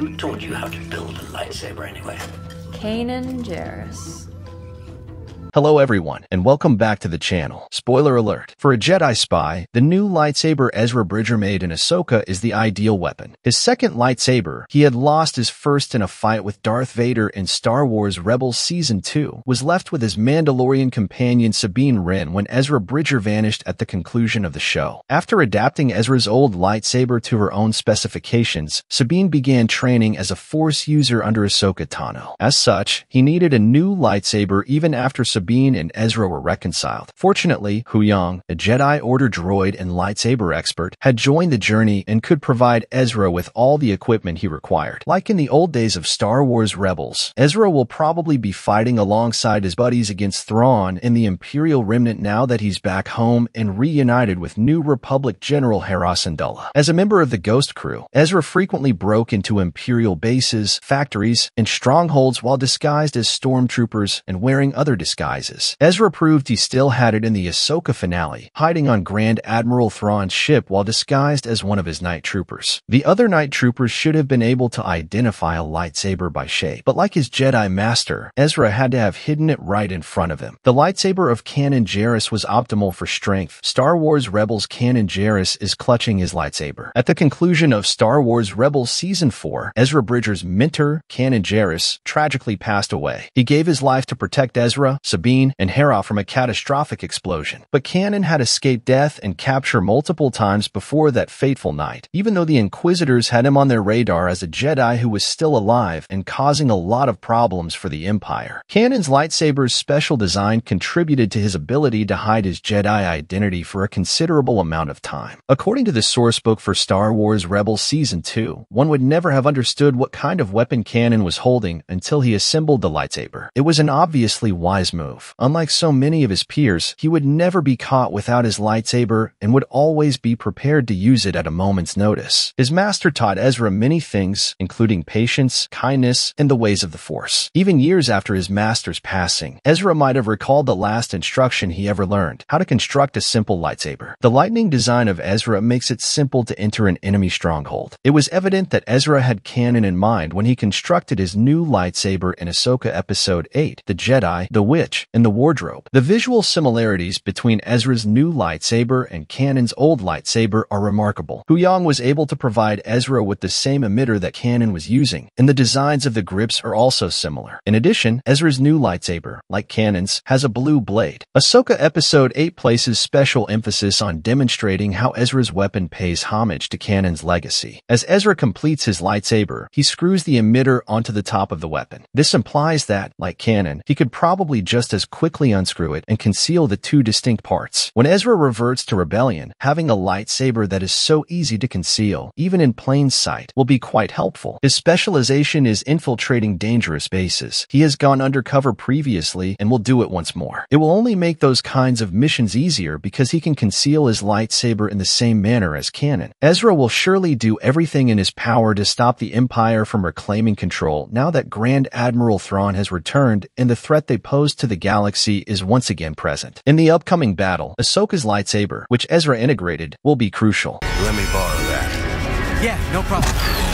Who taught you how to build a lightsaber anyway? Kanan Jarrus. Hello everyone, and welcome back to the channel. Spoiler alert. For a Jedi spy, the new lightsaber Ezra Bridger made in Ahsoka is the ideal weapon. His second lightsaber, he had lost his first in a fight with Darth Vader in Star Wars Rebels Season 2, was left with his Mandalorian companion Sabine Wren when Ezra Bridger vanished at the conclusion of the show. After adapting Ezra's old lightsaber to her own specifications, Sabine began training as a Force user under Ahsoka Tano. As such, he needed a new lightsaber even after Sabine and Ezra were reconciled. Fortunately, Huyang, a Jedi Order droid and lightsaber expert, had joined the journey and could provide Ezra with all the equipment he required. Like in the old days of Star Wars Rebels, Ezra will probably be fighting alongside his buddies against Thrawn in the Imperial Remnant now that he's back home and reunited with New Republic General Hera Syndulla. As a member of the Ghost Crew, Ezra frequently broke into Imperial bases, factories, and strongholds while disguised as stormtroopers and wearing other disguises. Ezra proved he still had it in the Ahsoka finale, hiding on Grand Admiral Thrawn's ship while disguised as one of his night troopers. The other night troopers should have been able to identify a lightsaber by shape, but like his Jedi master, Ezra had to have hidden it right in front of him. The lightsaber of Kanan Jarrus was optimal for strength. Star Wars Rebels Kanan Jarrus is clutching his lightsaber. At the conclusion of Star Wars Rebels Season 4, Ezra Bridger's mentor, Kanan Jarrus, tragically passed away. He gave his life to protect Ezra, Sabine, and Hera from a catastrophic explosion. But Kanan had escaped death and capture multiple times before that fateful night, even though the Inquisitors had him on their radar as a Jedi who was still alive and causing a lot of problems for the Empire. Kanan's lightsaber's special design contributed to his ability to hide his Jedi identity for a considerable amount of time. According to the sourcebook for Star Wars Rebels Season 2, one would never have understood what kind of weapon Kanan was holding until he assembled the lightsaber. It was an obviously wise move. Unlike so many of his peers, he would never be caught without his lightsaber and would always be prepared to use it at a moment's notice. His master taught Ezra many things, including patience, kindness, and the ways of the Force. Even years after his master's passing, Ezra might have recalled the last instruction he ever learned, how to construct a simple lightsaber. The lightning design of Ezra makes it simple to enter an enemy stronghold. It was evident that Ezra had Kanan in mind when he constructed his new lightsaber in Ahsoka Episode 8, The Jedi, the Witch, and the Wardrobe. The visual similarities between Ezra's new lightsaber and Kanan's old lightsaber are remarkable. Huyang was able to provide Ezra with the same emitter that Kanan was using, and the designs of the grips are also similar. In addition, Ezra's new lightsaber, like Kanan's, has a blue blade. Ahsoka Episode 8 places special emphasis on demonstrating how Ezra's weapon pays homage to Kanan's legacy. As Ezra completes his lightsaber, he screws the emitter onto the top of the weapon. This implies that, like Kanan, he could probably just as quickly unscrew it and conceal the two distinct parts. When Ezra reverts to rebellion, having a lightsaber that is so easy to conceal, even in plain sight, will be quite helpful. His specialization is infiltrating dangerous bases. He has gone undercover previously and will do it once more. It will only make those kinds of missions easier because he can conceal his lightsaber in the same manner as Kanan. Ezra will surely do everything in his power to stop the Empire from reclaiming control now that Grand Admiral Thrawn has returned and the threat they pose to the galaxy is once again present. In the upcoming battle, Ahsoka's lightsaber, which Ezra integrated, will be crucial. Let me borrow that. Yeah, no problem.